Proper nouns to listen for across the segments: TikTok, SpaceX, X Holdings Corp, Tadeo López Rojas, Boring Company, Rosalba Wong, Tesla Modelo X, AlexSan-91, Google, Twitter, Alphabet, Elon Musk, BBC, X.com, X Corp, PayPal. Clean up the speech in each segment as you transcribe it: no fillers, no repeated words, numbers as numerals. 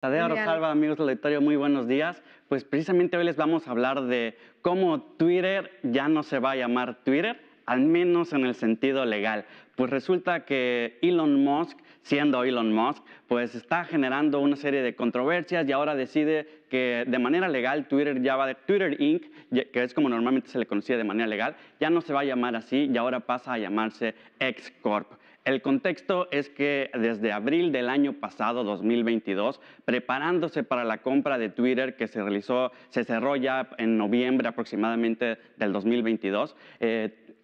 Tadeo, Rosalba, amigos del auditorio, muy buenos días. Pues precisamente hoy les vamos a hablar de cómo Twitter ya no se va a llamar Twitter, al menos en el sentido legal. Pues resulta que Elon Musk, siendo Elon Musk, pues está generando una serie de controversias y ahora decide que de manera legal Twitter ya va de Twitter Inc., que es como normalmente se le conocía de manera legal, ya no se va a llamar así y ahora pasa a llamarse X Corp. El contexto es que desde abril del año pasado, 2022, preparándose para la compra de Twitter que se cerró ya en noviembre aproximadamente del 2022,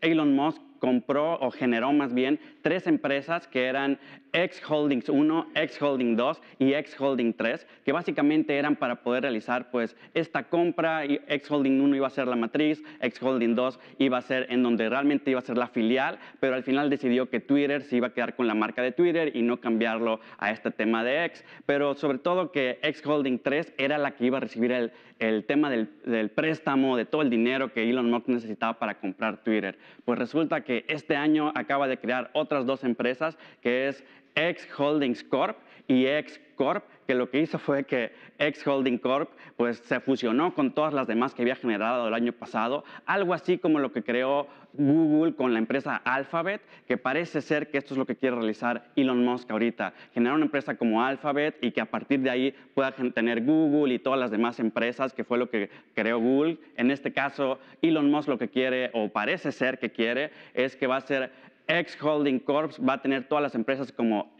Elon Musk compró o generó más bien tres empresas que eran X Holdings 1, X Holdings 2 y X Holdings 3, que básicamente eran para poder realizar pues esta compra. X Holdings 1 iba a ser la matriz, X Holdings 2 iba a ser en donde realmente iba a ser la filial, pero al final decidió que Twitter se iba a quedar con la marca de Twitter y no cambiarlo a este tema de X, pero sobre todo que X Holdings 3 era la que iba a recibir el tema del préstamo, de todo el dinero que Elon Musk necesitaba para comprar Twitter. Pues resulta que este año acaba de crear otras dos empresas, que es X Holdings Corp y X Corp, que lo que hizo fue que X Holdings Corp pues, se fusionó con todas las demás que había generado el año pasado, algo así como lo que creó Google con la empresa Alphabet, que parece ser que esto es lo que quiere realizar Elon Musk ahorita, generar una empresa como Alphabet y que a partir de ahí pueda tener Google y todas las demás empresas, que fue lo que creó Google. En este caso, Elon Musk lo que quiere, o parece ser que quiere, es que va a ser X Holdings Corp, va a tener todas las empresas como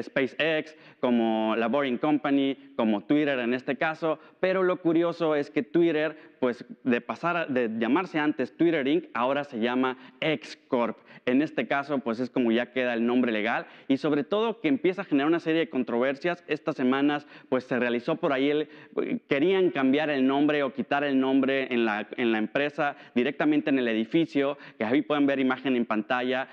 SpaceX, como la Boring Company, como Twitter en este caso, pero lo curioso es que Twitter, pues de pasar de llamarse antes Twitter Inc., ahora se llama X Corp. En este caso, pues es como ya queda el nombre legal y sobre todo que empieza a generar una serie de controversias. Estas semanas, pues se realizó por ahí, querían cambiar el nombre o quitar el nombre en la empresa, directamente en el edificio, que ahí pueden ver imagen en pantalla.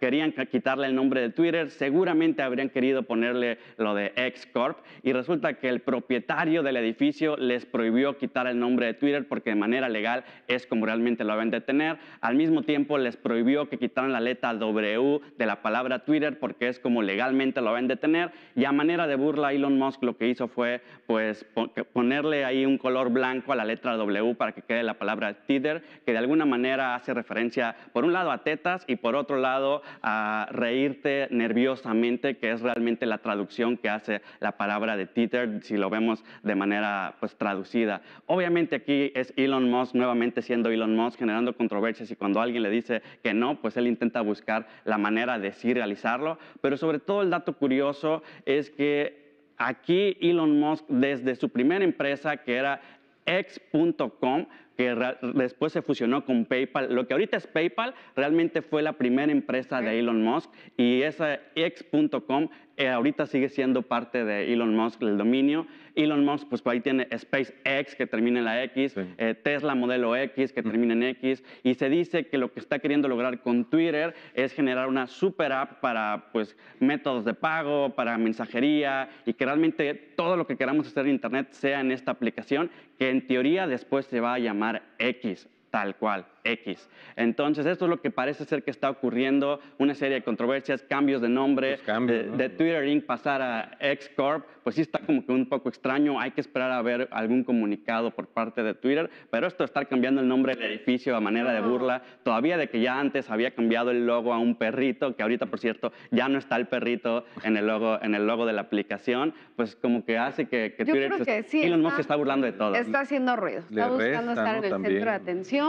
Querían quitarle el nombre de Twitter, seguramente habrían querido ponerle lo de X Corp y resulta que el propietario del edificio les prohibió quitar el nombre de Twitter porque de manera legal es como realmente lo deben de tener. Al mismo tiempo les prohibió que quitaran la letra W de la palabra Twitter porque es como legalmente lo deben de tener, y a manera de burla Elon Musk lo que hizo fue pues ponerle ahí un color blanco a la letra W para que quede la palabra Twitter, que de alguna manera hace referencia por un lado a tetas y por otro lado a reírte nerviosamente, que es realmente la traducción que hace la palabra de Twitter si lo vemos de manera pues traducida. Obviamente aquí es Elon Musk nuevamente siendo Elon Musk generando controversias, y cuando alguien le dice que no, pues él intenta buscar la manera de sí realizarlo, pero sobre todo el dato curioso es que aquí Elon Musk desde su primera empresa que era X.com, que después se fusionó con PayPal. Lo que ahorita es PayPal realmente fue la primera empresa de Elon Musk, y esa X.com ahorita sigue siendo parte de Elon Musk, el dominio. Elon Musk, pues por ahí tiene SpaceX, que termina en la X, sí. Tesla Modelo X, que termina en X, y se dice que lo que está queriendo lograr con Twitter es generar una super app para pues, métodos de pago, para mensajería, y que realmente todo lo que queramos hacer en Internet sea en esta aplicación, que en teoría después se va a llamar X, tal cual, X. Entonces, esto es lo que parece ser que está ocurriendo, una serie de controversias, cambios de nombre, pues cambios, ¿no? De Twitter Inc. pasar a X Corp, pues sí está como que un poco extraño, hay que esperar a ver algún comunicado por parte de Twitter, pero esto de estar cambiando el nombre del edificio a manera de burla, todavía de que ya antes había cambiado el logo a un perrito, que ahorita, por cierto, ya no está el perrito en el logo de la aplicación, pues como que hace que Twitter, sí, Elon Musk se está burlando de todo. Está haciendo ruido, está buscando estar en el centro de atención.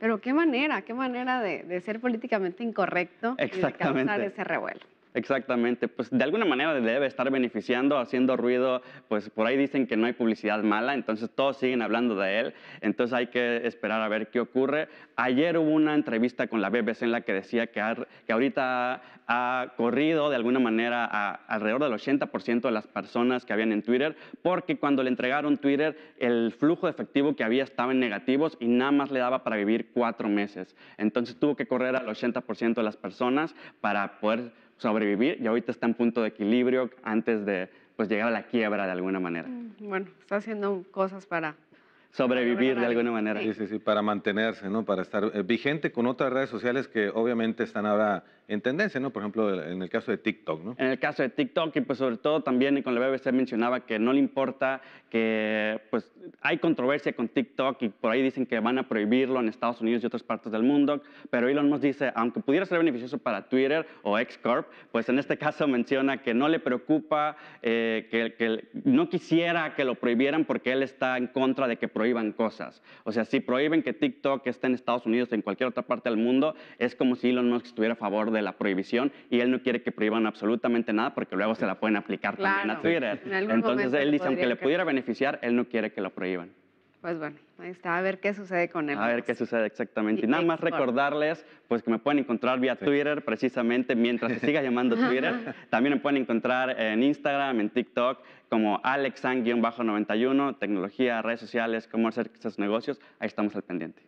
Pero qué manera de ser políticamente incorrecto y de causar ese revuelo. Exactamente, pues de alguna manera debe estar beneficiando, haciendo ruido, pues por ahí dicen que no hay publicidad mala, entonces todos siguen hablando de él, entonces hay que esperar a ver qué ocurre. Ayer hubo una entrevista con la BBC en la que decía que ahorita ha corrido de alguna manera alrededor del 80% de las personas que habían en Twitter, porque cuando le entregaron Twitter el flujo de efectivo que había estaba en negativos y nada más le daba para vivir 4 meses, entonces tuvo que correr al 80% de las personas para poder sobrevivir, y ahorita está en punto de equilibrio antes de pues, llegar a la quiebra de alguna manera. Bueno, está haciendo cosas para sobrevivir de alguna manera. Sí, sí, sí, para mantenerse, ¿no? Para estar vigente con otras redes sociales que obviamente están ahora en tendencia, ¿no? Por ejemplo, en el caso de TikTok, ¿no? En el caso de TikTok y pues sobre todo también con la BBC mencionaba que no le importa que pues hay controversia con TikTok y por ahí dicen que van a prohibirlo en Estados Unidos y otras partes del mundo, pero Elon Musk dice, aunque pudiera ser beneficioso para Twitter o X Corp, pues en este caso menciona que no le preocupa, que no quisiera que lo prohibieran porque él está en contra de que prohíban cosas. O sea, si prohíben que TikTok esté en Estados Unidos o en cualquier otra parte del mundo, es como si Elon Musk estuviera a favor de la prohibición y él no quiere que prohíban absolutamente nada porque luego se la pueden aplicar también a Twitter. Entonces él dice, aunque le pudiera beneficiar, él no quiere que lo prohíban. Pues bueno, ahí está, a ver qué sucede con él. A ver qué sucede exactamente. Y nada más recordarles pues que me pueden encontrar vía Twitter, precisamente mientras se siga llamando Twitter. También me pueden encontrar en Instagram, en TikTok, como AlexSan-91, tecnología, redes sociales, cómo hacer estos negocios. Ahí estamos al pendiente.